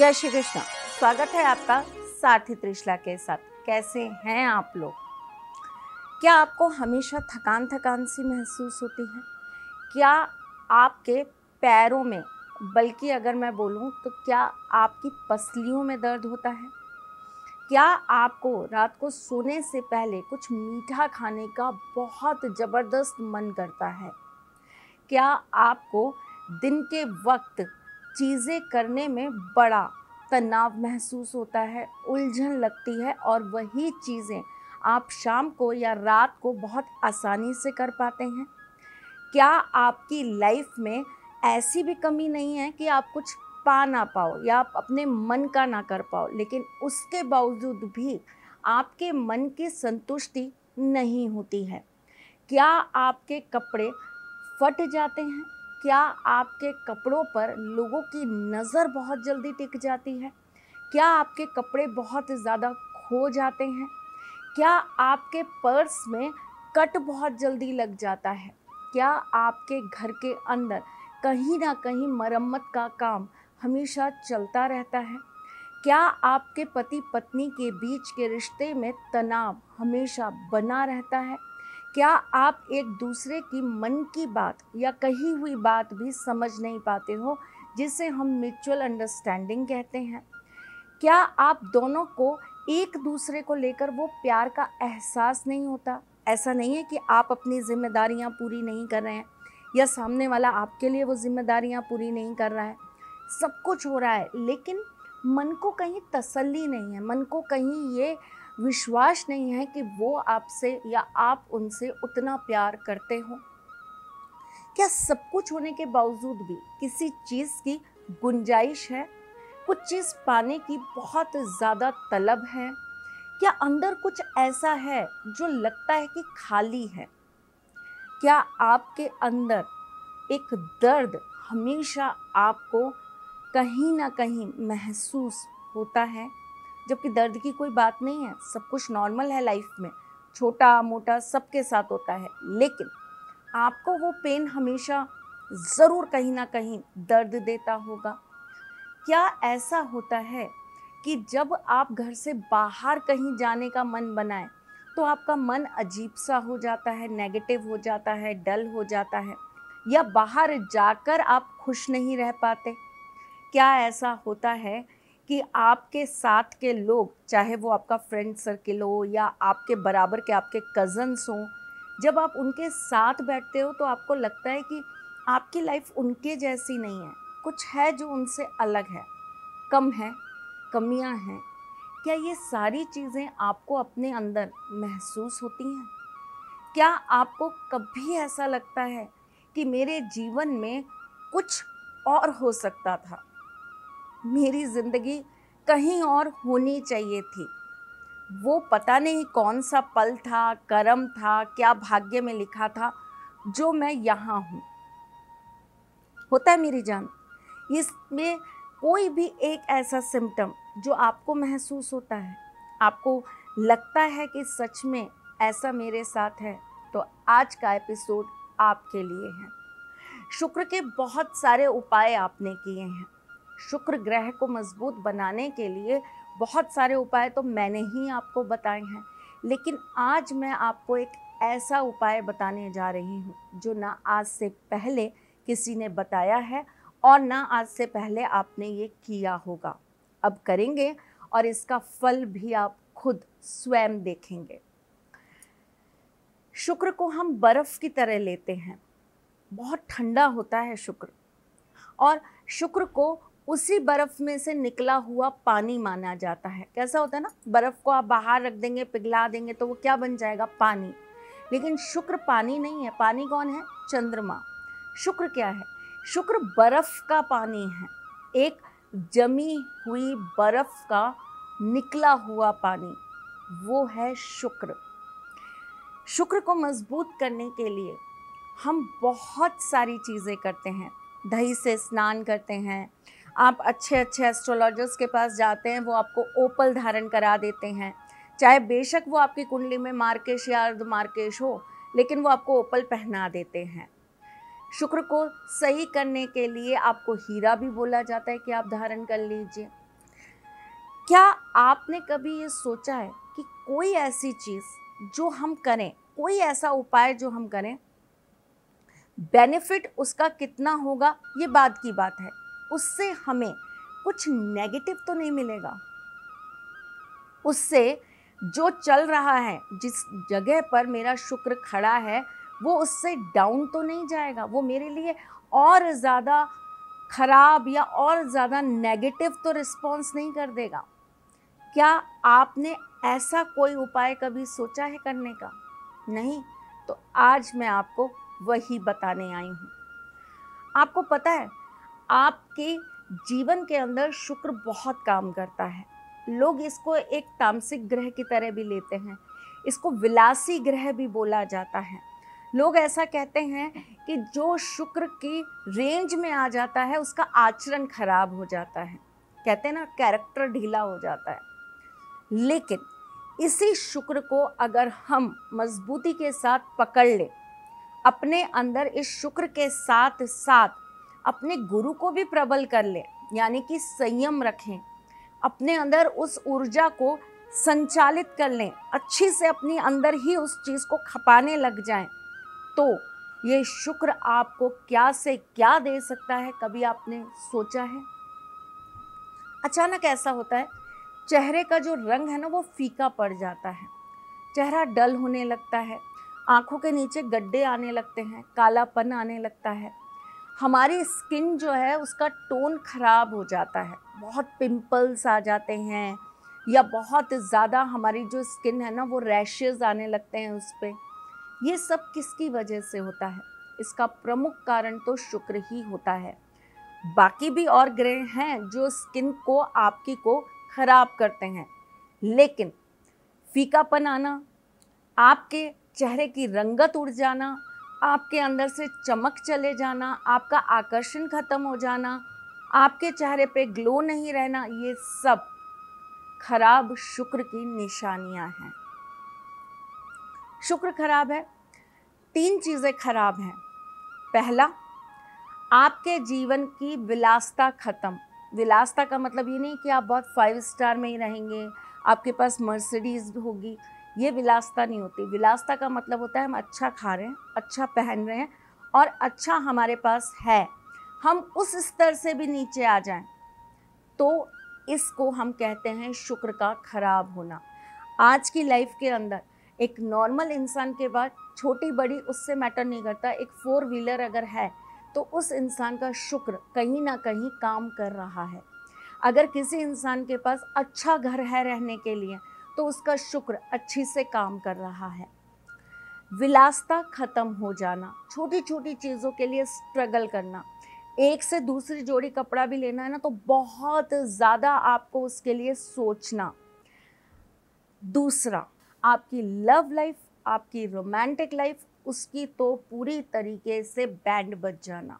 जय श्री कृष्ण। स्वागत है आपका साथी त्रिशला के साथ। कैसे हैं आप लोग? क्या आपको हमेशा थकान सी महसूस होती है? क्या आपके पैरों में, बल्कि अगर मैं बोलूं तो क्या आपकी पसलियों में दर्द होता है? क्या आपको रात को सोने से पहले कुछ मीठा खाने का बहुत ज़बरदस्त मन करता है? क्या आपको दिन के वक्त चीज़ें करने में बड़ा तनाव महसूस होता है, उलझन लगती है और वही चीज़ें आप शाम को या रात को बहुत आसानी से कर पाते हैं? क्या आपकी लाइफ में ऐसी भी कमी नहीं है कि आप कुछ पा ना पाओ या आप अपने मन का ना कर पाओ, लेकिन उसके बावजूद भी आपके मन की संतुष्टि नहीं होती है? क्या आपके कपड़े फट जाते हैं? क्या आपके कपड़ों पर लोगों की नज़र बहुत जल्दी टिक जाती है? क्या आपके कपड़े बहुत ज़्यादा खो जाते हैं? क्या आपके पर्स में कट बहुत जल्दी लग जाता है? क्या आपके घर के अंदर कहीं ना कहीं मरम्मत का काम हमेशा चलता रहता है? क्या आपके पति पत्नी के बीच के रिश्ते में तनाव हमेशा बना रहता है? क्या आप एक दूसरे की मन की बात या कही हुई बात भी समझ नहीं पाते हो, जिसे हम म्यूचुअल अंडरस्टैंडिंग कहते हैं? क्या आप दोनों को एक दूसरे को लेकर वो प्यार का एहसास नहीं होता? ऐसा नहीं है कि आप अपनी जिम्मेदारियां पूरी नहीं कर रहे हैं या सामने वाला आपके लिए वो जिम्मेदारियां पूरी नहीं कर रहा है। सब कुछ हो रहा है, लेकिन मन को कहीं तसल्ली नहीं है, मन को कहीं ये विश्वास नहीं है कि वो आपसे या आप उनसे उतना प्यार करते हो। क्या सब कुछ होने के बावजूद भी किसी चीज़ की गुंजाइश है? कुछ चीज़ पाने की बहुत ज़्यादा तलब है? क्या अंदर कुछ ऐसा है जो लगता है कि खाली है? क्या आपके अंदर एक दर्द हमेशा आपको कहीं ना कहीं महसूस होता है, जबकि दर्द की कोई बात नहीं है, सब कुछ नॉर्मल है लाइफ में, छोटा मोटा सबके साथ होता है, लेकिन आपको वो पेन हमेशा ज़रूर कहीं ना कहीं दर्द देता होगा। क्या ऐसा होता है कि जब आप घर से बाहर कहीं जाने का मन बनाए तो आपका मन अजीब सा हो जाता है, नेगेटिव हो जाता है, डल हो जाता है, या बाहर जाकर आप खुश नहीं रह पाते? क्या ऐसा होता है कि आपके साथ के लोग, चाहे वो आपका फ्रेंड सर्किल हो या आपके बराबर के आपके कज़न्स हों, जब आप उनके साथ बैठते हो तो आपको लगता है कि आपकी लाइफ उनके जैसी नहीं है, कुछ है जो उनसे अलग है, कम है, कमियां हैं? क्या ये सारी चीज़ें आपको अपने अंदर महसूस होती हैं? क्या आपको कभी ऐसा लगता है कि मेरे जीवन में कुछ और हो सकता था, मेरी ज़िंदगी कहीं और होनी चाहिए थी, वो पता नहीं कौन सा पल था, कर्म था, क्या भाग्य में लिखा था जो मैं यहाँ हूँ? होता है मेरी जान, इसमें कोई भी एक ऐसा सिम्टम जो आपको महसूस होता है, आपको लगता है कि सच में ऐसा मेरे साथ है, तो आज का एपिसोड आपके लिए है। शुक्र के बहुत सारे उपाय आपने किए हैं, शुक्र ग्रह को मजबूत बनाने के लिए बहुत सारे उपाय तो मैंने ही आपको बताए हैं, लेकिन आज मैं आपको एक ऐसा उपाय बताने जा रही हूँ जो ना आज से पहले किसी ने बताया है और ना आज से पहले आपने ये किया होगा। अब करेंगे और इसका फल भी आप खुद स्वयं देखेंगे। शुक्र को हम बर्फ़ की तरह लेते हैं, बहुत ठंडा होता है शुक्र, और शुक्र को उसी बर्फ़ में से निकला हुआ पानी माना जाता है। कैसा होता है ना, बर्फ़ को आप बाहर रख देंगे, पिघला देंगे तो वो क्या बन जाएगा? पानी। लेकिन शुक्र पानी नहीं है। पानी कौन है? चंद्रमा। शुक्र क्या है? शुक्र बर्फ़ का पानी है, एक जमी हुई बर्फ़ का निकला हुआ पानी, वो है शुक्र। शुक्र को मजबूत करने के लिए हम बहुत सारी चीज़ें करते हैं। दही से स्नान करते हैं, आप अच्छे अच्छे एस्ट्रोलॉजर्स के पास जाते हैं, वो आपको ओपल धारण करा देते हैं, चाहे बेशक वो आपकी कुंडली में मार्केश या अर्धमार्केश हो, लेकिन वो आपको ओपल पहना देते हैं। शुक्र को सही करने के लिए आपको हीरा भी बोला जाता है कि आप धारण कर लीजिए। क्या आपने कभी ये सोचा है कि कोई ऐसी चीज़ जो हम करें, कोई ऐसा उपाय जो हम करें, बेनिफिट उसका कितना होगा, ये बाद की बात है, उससे हमें कुछ नेगेटिव तो नहीं मिलेगा। उससे जो चल रहा है, जिस जगह पर मेरा शुक्र खड़ा है, वो उससे डाउन तो नहीं जाएगा, वो मेरे लिए और ज़्यादा खराब या और ज़्यादा नेगेटिव तो रिस्पॉन्स नहीं कर देगा। क्या आपने ऐसा कोई उपाय कभी सोचा है करने का? नहीं, तो आज मैं आपको वही बताने आई हूँ। आपको पता है, आपके जीवन के अंदर शुक्र बहुत काम करता है। लोग इसको एक तामसिक ग्रह की तरह भी लेते हैं, इसको विलासी ग्रह भी बोला जाता है। लोग ऐसा कहते हैं कि जो शुक्र की रेंज में आ जाता है उसका आचरण खराब हो जाता है, कहते हैं ना, कैरेक्टर ढीला हो जाता है। लेकिन इसी शुक्र को अगर हम मजबूती के साथ पकड़ लें, अपने अंदर इस शुक्र के साथ साथ अपने गुरु को भी प्रबल कर लें, यानी कि संयम रखें, अपने अंदर उस ऊर्जा को संचालित कर लें, अच्छे से अपने अंदर ही उस चीज़ को खपाने लग जाएं, तो ये शुक्र आपको क्या से क्या दे सकता है, कभी आपने सोचा है? अचानक ऐसा होता है, चेहरे का जो रंग है ना, वो फीका पड़ जाता है, चेहरा डल होने लगता है, आँखों के नीचे गड्ढे आने लगते हैं, कालापन आने लगता है, हमारी स्किन जो है उसका टोन ख़राब हो जाता है, बहुत पिंपल्स आ जाते हैं, या बहुत ज़्यादा हमारी जो स्किन है ना, वो रैशेज़ आने लगते हैं उस पर। ये सब किसकी वजह से होता है? इसका प्रमुख कारण तो शुक्र ही होता है। बाकी भी और ग्रह हैं जो स्किन को, आपकी को ख़राब करते हैं, लेकिन फीकापन आना, आपके चेहरे की रंगत उड़ जाना, आपके अंदर से चमक चले जाना, आपका आकर्षण खत्म हो जाना, आपके चेहरे पे ग्लो नहीं रहना, ये सब खराब शुक्र की निशानियां हैं। शुक्र खराब है, 3 चीज़ें खराब हैं। पहला, आपके जीवन की विलासता खत्म। विलासता का मतलब ये नहीं कि आप बहुत 5 स्टार में ही रहेंगे, आपके पास मर्सिडीज होगी, ये विलासता नहीं होती। विलासता का मतलब होता है हम अच्छा खा रहे हैं, अच्छा पहन रहे हैं, और अच्छा हमारे पास है, हम उस स्तर से भी नीचे आ जाएं, तो इसको हम कहते हैं शुक्र का खराब होना। आज की लाइफ के अंदर एक नॉर्मल इंसान के बाद छोटी बड़ी उससे मैटर नहीं करता, एक 4 व्हीलर अगर है तो उस इंसान का शुक्र कहीं ना कहीं काम कर रहा है। अगर किसी इंसान के पास अच्छा घर है रहने के लिए, तो उसका शुक्र अच्छी से काम कर रहा है। विलासता खत्म हो जाना, छोटी छोटी चीज़ों के लिए स्ट्रगल करना, एक से दूसरी जोड़ी कपड़ा भी लेना है ना, तो बहुत ज़्यादा आपको उसके लिए सोचना। दूसरा, आपकी लव लाइफ, आपकी रोमांटिक लाइफ, उसकी तो पूरी तरीके से बैंड बज जाना।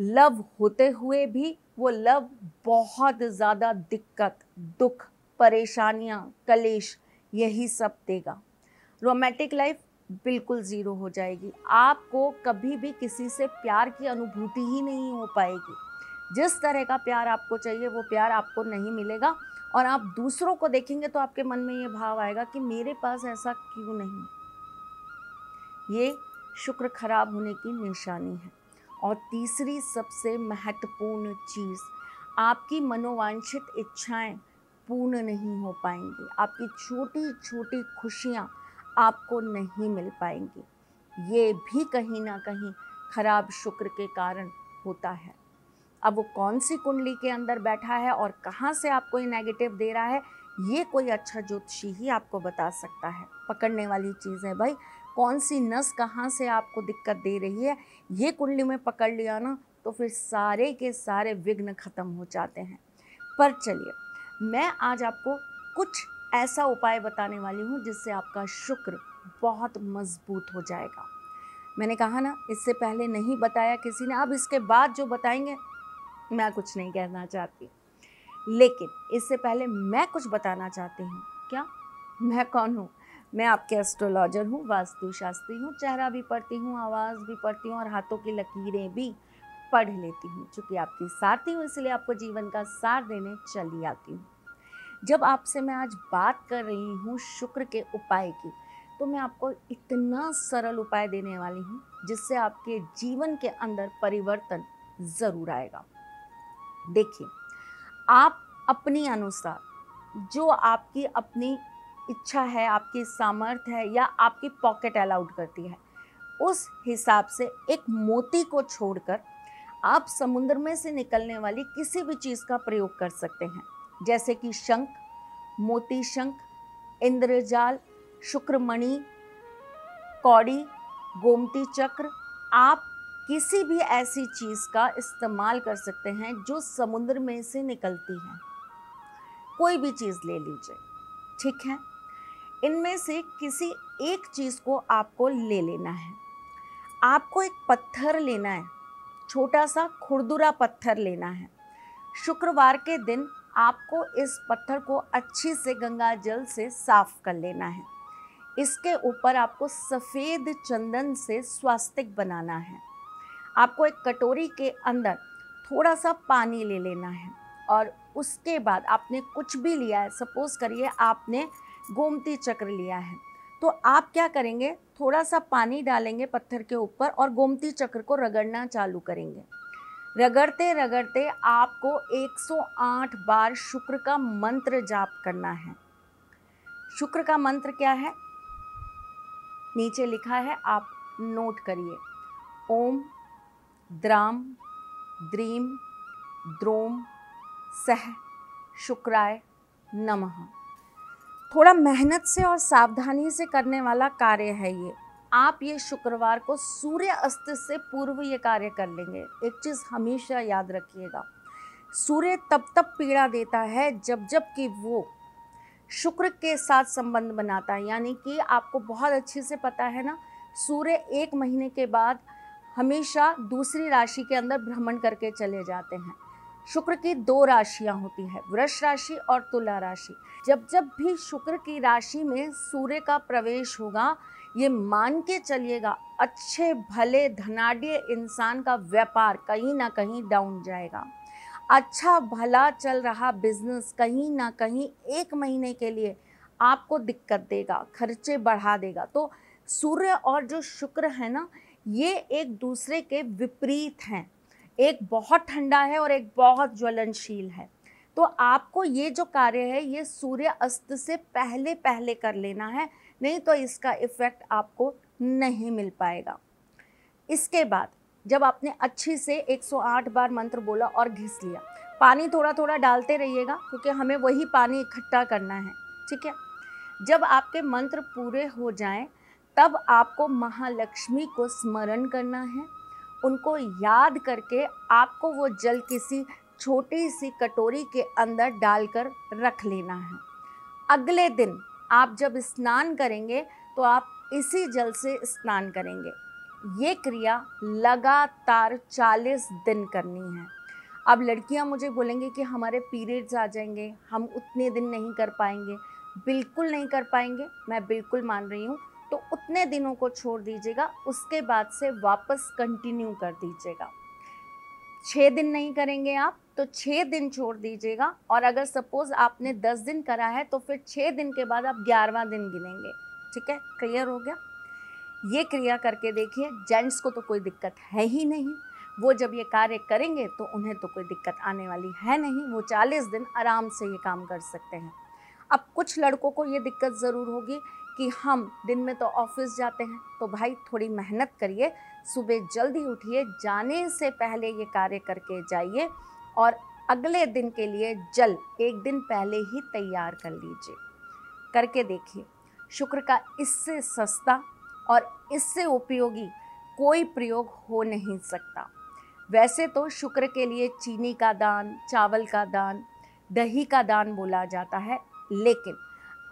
लव होते हुए भी वो लव बहुत ज़्यादा दिक्कत, दुख, परेशानियाँ, कलेश, यही सब देगा। रोमांटिक लाइफ बिल्कुल ज़ीरो हो जाएगी, आपको कभी भी किसी से प्यार की अनुभूति ही नहीं हो पाएगी। जिस तरह का प्यार आपको चाहिए वो प्यार आपको नहीं मिलेगा, और आप दूसरों को देखेंगे तो आपके मन में ये भाव आएगा कि मेरे पास ऐसा क्यों नहीं। ये शुक्र खराब होने की निशानी है। और तीसरी सबसे महत्वपूर्ण चीज़, आपकी मनोवांछित इच्छाएँ पूर्ण नहीं हो पाएंगी, आपकी छोटी छोटी खुशियाँ आपको नहीं मिल पाएंगी। ये भी कहीं ना कहीं खराब शुक्र के कारण होता है। अब वो कौन सी कुंडली के अंदर बैठा है और कहाँ से आपको ये नेगेटिव दे रहा है, ये कोई अच्छा ज्योतिषी ही आपको बता सकता है। पकड़ने वाली चीज़ है भाई, कौन सी नस कहाँ से आपको दिक्कत दे रही है, ये कुंडली में पकड़ लिया ना, तो फिर सारे के सारे विघ्न खत्म हो जाते हैं। पर चलिए, मैं आज आपको कुछ ऐसा उपाय बताने वाली हूँ जिससे आपका शुक्र बहुत मजबूत हो जाएगा। मैंने कहा ना, इससे पहले नहीं बताया किसी ने, अब इसके बाद जो बताएंगे मैं कुछ नहीं कहना चाहती, लेकिन इससे पहले मैं कुछ बताना चाहती हूँ। क्या मैं कौन हूँ? मैं आपके एस्ट्रोलॉजर हूँ, वास्तुशास्त्री हूँ, चेहरा भी पढ़ती हूँ, आवाज़ भी पढ़ती हूँ, और हाथों की लकीरें भी पढ़ लेती हूँ। चूँकि आपकी साथी हूँ, इसलिए आपको जीवन का सार देने चली आती हूँ। जब आपसे मैं आज बात कर रही हूँ शुक्र के उपाय की, तो मैं आपको इतना सरल उपाय देने वाली हूँ जिससे आपके जीवन के अंदर परिवर्तन ज़रूर आएगा। देखिए, आप अपनी अनुसार जो आपकी अपनी इच्छा है, आपकी सामर्थ्य है या आपकी पॉकेट अलाउड करती है, उस हिसाब से एक मोती को छोड़कर आप समुद्र में से निकलने वाली किसी भी चीज़ का प्रयोग कर सकते हैं, जैसे कि शंख, मोती शंख, इंद्रजाल, शुक्रमणि, कौड़ी, गोमती चक्र। आप किसी भी ऐसी चीज़ का इस्तेमाल कर सकते हैं जो समुद्र में से निकलती है। कोई भी चीज़ ले लीजिए, ठीक है। इनमें से किसी एक चीज़ को आपको ले लेना है। आपको एक पत्थर लेना है, छोटा सा खुरदुरा पत्थर लेना है। शुक्रवार के दिन आपको इस पत्थर को अच्छे से गंगा जल से साफ कर लेना है। इसके ऊपर आपको सफ़ेद चंदन से स्वास्तिक बनाना है। आपको एक कटोरी के अंदर थोड़ा सा पानी ले लेना है और उसके बाद आपने कुछ भी लिया है, सपोज़ करिए आपने गोमती चक्र लिया है, तो आप क्या करेंगे, थोड़ा सा पानी डालेंगे पत्थर के ऊपर और गोमती चक्र को रगड़ना चालू करेंगे। रगड़ते रगड़ते आपको 108 बार शुक्र का मंत्र जाप करना है। शुक्र का मंत्र क्या है, नीचे लिखा है, आप नोट करिए। ओम द्राम द्रीम द्रोम सह शुक्राय नमः। थोड़ा मेहनत से और सावधानी से करने वाला कार्य है ये। आप ये शुक्रवार को सूर्य अस्त से पूर्व ये कार्य कर लेंगे। एक चीज़ हमेशा याद रखिएगा, सूर्य तब तब पीड़ा देता है जब जब कि वो शुक्र के साथ संबंध बनाता है। यानी कि आपको बहुत अच्छे से पता है ना, सूर्य एक महीने के बाद हमेशा दूसरी राशि के अंदर भ्रमण करके चले जाते हैं। शुक्र की दो राशियां होती हैं, वृष राशि और तुला राशि। जब जब भी शुक्र की राशि में सूर्य का प्रवेश होगा, ये मान के चलिएगा अच्छे भले धनाढ्य इंसान का व्यापार कहीं ना कहीं डाउन जाएगा। अच्छा भला चल रहा बिजनेस कहीं ना कहीं एक महीने के लिए आपको दिक्कत देगा, खर्चे बढ़ा देगा। तो सूर्य और जो शुक्र है ना, ये एक दूसरे के विपरीत हैं। एक बहुत ठंडा है और एक बहुत ज्वलनशील है। तो आपको ये जो कार्य है ये सूर्य अस्त से पहले पहले कर लेना है, नहीं तो इसका इफ़ेक्ट आपको नहीं मिल पाएगा। इसके बाद जब आपने अच्छे से 108 बार मंत्र बोला और घिस लिया, पानी थोड़ा थोड़ा डालते रहिएगा क्योंकि हमें वही पानी इकट्ठा करना है, ठीक है। जब आपके मंत्र पूरे हो जाएं, तब आपको महालक्ष्मी को स्मरण करना है। उनको याद करके आपको वो जल किसी छोटी सी कटोरी के अंदर डालकर रख लेना है। अगले दिन आप जब स्नान करेंगे तो आप इसी जल से स्नान करेंगे। ये क्रिया लगातार 40 दिन करनी है। अब लड़कियां मुझे बोलेंगे कि हमारे पीरियड्स आ जाएंगे, हम उतने दिन नहीं कर पाएंगे। बिल्कुल नहीं कर पाएंगे, मैं बिल्कुल मान रही हूँ। तो उतने दिनों को छोड़ दीजिएगा, उसके बाद से वापस कंटिन्यू कर दीजिएगा। 6 दिन नहीं करेंगे आप तो 6 दिन छोड़ दीजिएगा, और अगर सपोज़ आपने 10 दिन करा है तो फिर 6 दिन के बाद आप 11वां दिन गिनेंगे, ठीक है। क्लियर हो गया? ये क्रिया करके देखिए। जेंट्स को तो कोई दिक्कत है ही नहीं, वो जब ये कार्य करेंगे तो उन्हें तो कोई दिक्कत आने वाली है नहीं, वो 40 दिन आराम से ये काम कर सकते हैं। अब कुछ लड़कों को ये दिक्कत ज़रूर होगी कि हम दिन में तो ऑफिस जाते हैं, तो भाई थोड़ी मेहनत करिए, सुबह जल्दी उठिए, जाने से पहले ये कार्य करके जाइए और अगले दिन के लिए जल एक दिन पहले ही तैयार कर लीजिए। करके देखिए, शुक्र का इससे सस्ता और इससे उपयोगी कोई प्रयोग हो नहीं सकता। वैसे तो शुक्र के लिए चीनी का दान, चावल का दान, दही का दान बोला जाता है, लेकिन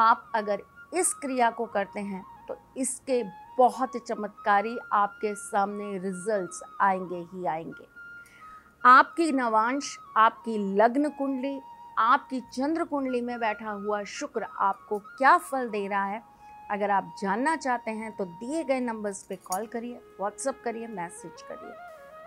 आप अगर इस क्रिया को करते हैं तो इसके बहुत चमत्कारी आपके सामने रिजल्ट्स आएंगे ही आएंगे। आपकी नवांश, आपकी लग्न कुंडली, आपकी चंद्र कुंडली में बैठा हुआ शुक्र आपको क्या फल दे रहा है, अगर आप जानना चाहते हैं तो दिए गए नंबर्स पे कॉल करिए, व्हाट्सएप करिए, मैसेज करिए।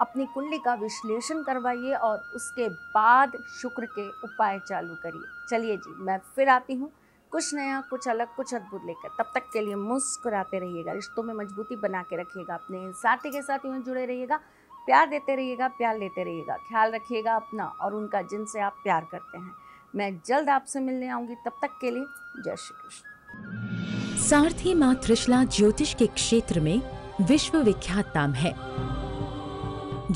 अपनी कुंडली का विश्लेषण करवाइए और उसके बाद शुक्र के उपाय चालू करिए। चलिए जी, मैं फिर आती हूँ कुछ नया, कुछ अलग, कुछ अद्भुत लेकर। तब तक के लिए मुस्कुराते रहिएगा, रिश्तों में मजबूती बना के रखिएगा, अपने साथी के साथ यूँ जुड़े रहिएगा, प्यार देते रहिएगा, प्यार लेते रहिएगा, ख्याल रखिएगा अपना और उनका जिनसे आप प्यार करते हैं। मैं जल्द आपसे मिलने आऊँगी, तब तक के लिए जय श्री कृष्ण। सारथी माँ त्रिशला ज्योतिष के क्षेत्र में विश्व विख्यात नाम है।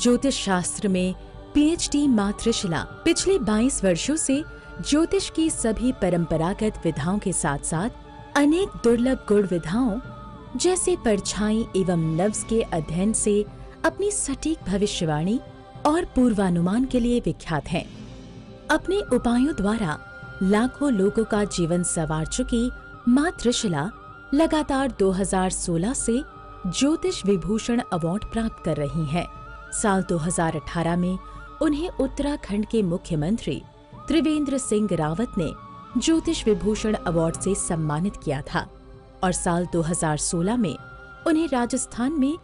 ज्योतिष शास्त्र में पीएचडी मातृशिला पिछले 22 वर्षों से ज्योतिष की सभी परंपरागत विधाओं के साथ साथ अनेक दुर्लभ गुण विधाओं जैसे परछाई एवं नब्ज के अध्ययन से अपनी सटीक भविष्यवाणी और पूर्वानुमान के लिए विख्यात हैं। अपने उपायों द्वारा लाखों लोगों का जीवन संवार चुकी मातृशिला लगातार 2016 से ज्योतिष विभूषण अवार्ड प्राप्त कर रही हैं। साल 2018 में उन्हें उत्तराखंड के मुख्यमंत्री त्रिवेंद्र सिंह रावत ने ज्योतिष विभूषण अवार्ड से सम्मानित किया था और साल 2016 में उन्हें राजस्थान में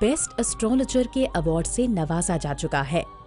बेस्ट एस्ट्रोलॉजर के अवार्ड से नवाजा जा चुका है।